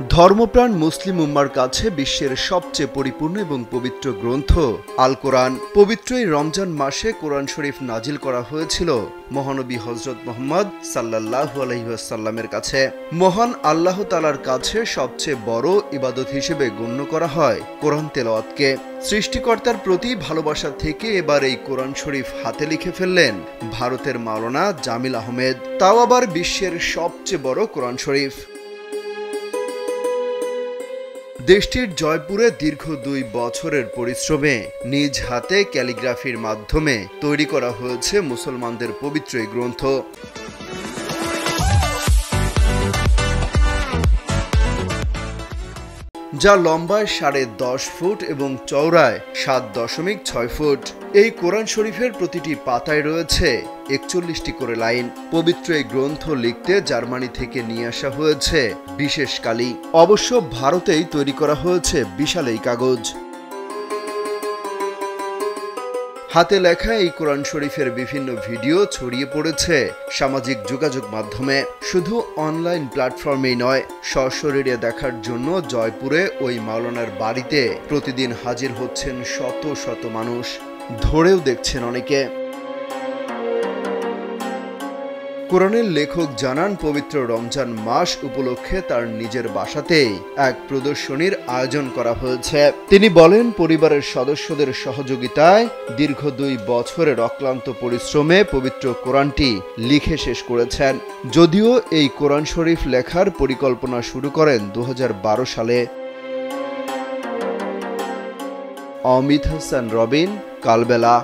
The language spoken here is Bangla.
धर्मप्राण मुस्लिम उम्मार काछे विश्वेर सबचेये परिपूर्ण एवं पवित्र ग्रंथ आल कोरআন पवित्र रमजान मासे কোরআন শরীফ नाजिल करा हयेछिलो महानबी हजरत मोहम्मद सल्लल्लाहु अलैहि वसल्लमेर काछे। महान आल्लाह ताआलार काछे सबचेये बड़ो इबादत हिसेबे गण्य करा हय কোরআন তেলাওয়াতকে। सृष्टिकर्तार प्रति भालोबासा थेके एबारे কোরআন শরীফ हाथे लिखे फेललेन भारतेर मौलाना জামিল আহমেদ, ताओ आबार विश्वेर सबचेये बड़ो কোরআন শরীফ। देशटिर जयपुरे दीर्घ दुई बछरेर परिश्रमे निज हाते क्यालिग्राफिर माध्यमे तैरी करा हयेछे मुसलमानदेर पवित्र ग्रंथ। जा लम्बाय 10.5 फुट एवं चौड़ाय 7.6 फुट। এই কোরআন শরীফের প্রতিটি পাতায় রয়েছে 41টি করে লাইন। পবিত্র এই গ্রন্থ লিখতে জার্মানি থেকে নিয়ে আসা হয়েছে বিশেষ কালি। অবশ্য ভারতেই তৈরি করা হয়েছে বিশাল এই কাগজ। হাতে লেখা এই কোরআন শরীফের বিভিন্ন ভিডিও ছড়িয়ে পড়েছে সামাজিক যোগাযোগ মাধ্যমে। শুধু অনলাইন প্ল্যাটফর্মেই নয়, সশরীরে দেখার জন্য জয়পুরে ওই মাওলানার বাড়িতে প্রতিদিন হাজির হচ্ছেন শত শত মানুষ। ধরেও দেখছেন অনেকে। কোরআনের লেখক জানান পবিত্র রমজান মাস উপলক্ষে তার নিজের বাসাতেই এক প্রদর্শনীর আয়োজন করা হয়েছে। তিনি বলেন, পরিবারের সদস্যদের সহযোগিতায় দীর্ঘ 2 বছরের অক্লান্ত পরিশ্রমে পবিত্র কোরআনটি লিখে শেষ করেছেন। যদিও এই কোরআন শরীফ লেখার পরিকল্পনা শুরু করেন 2012 সালে। অমিত হাসান রবিন, কালবেলা।